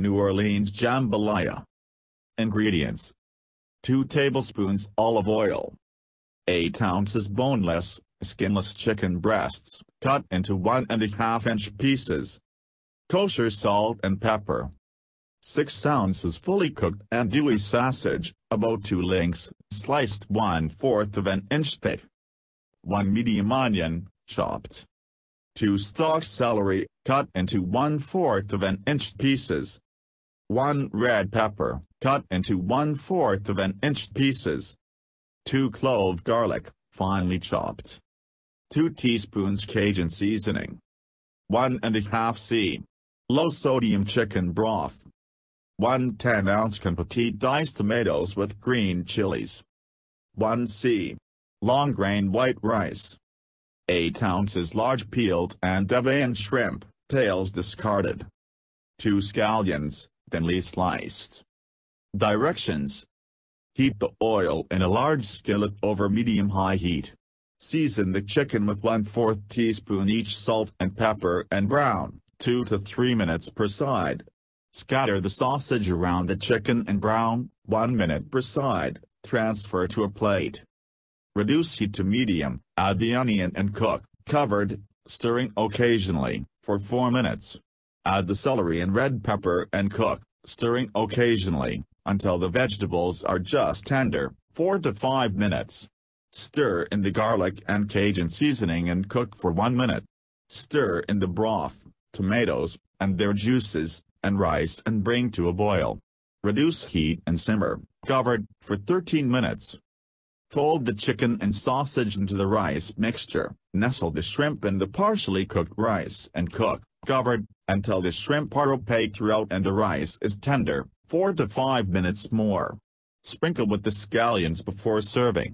New Orleans jambalaya. Ingredients: 2 tablespoons olive oil, 8 ounces boneless, skinless chicken breasts, cut into 1.5-inch pieces, kosher salt and pepper, 6 ounces fully cooked andouille sausage, about 2 links, sliced 1/4 of an inch thick, 1 medium onion, chopped, 2 stalk celery, cut into 1/4 of an inch pieces, 1 red pepper, cut into 1/4 of an inch pieces, 2 clove garlic, finely chopped, 2 teaspoons Cajun seasoning, 1.5 c. low-sodium chicken broth, 1 10-ounce can petite diced tomatoes with green chilies, 1 c. long grain white rice, 8 ounces large peeled andouille shrimp, tails discarded, 2 scallions, thinly sliced. Directions: heat the oil in a large skillet over medium-high heat. Season the chicken with 1/4 teaspoon each salt and pepper and brown, 2 to 3 minutes per side. Scatter the sausage around the chicken and brown, 1 minute per side, transfer to a plate. Reduce heat to medium, add the onion and cook, covered, stirring occasionally, for 4 minutes. Add the celery and red pepper and cook, stirring occasionally, until the vegetables are just tender, 4 to 5 minutes. Stir in the garlic and Cajun seasoning and cook for 1 minute. Stir in the broth, tomatoes, and their juices, and rice and bring to a boil. Reduce heat and simmer, covered, for 13 minutes. Fold the chicken and sausage into the rice mixture, nestle the shrimp in the partially cooked rice and cook, covered, until the shrimp are opaque throughout and the rice is tender, 4 to 5 minutes more. Sprinkle with the scallions before serving.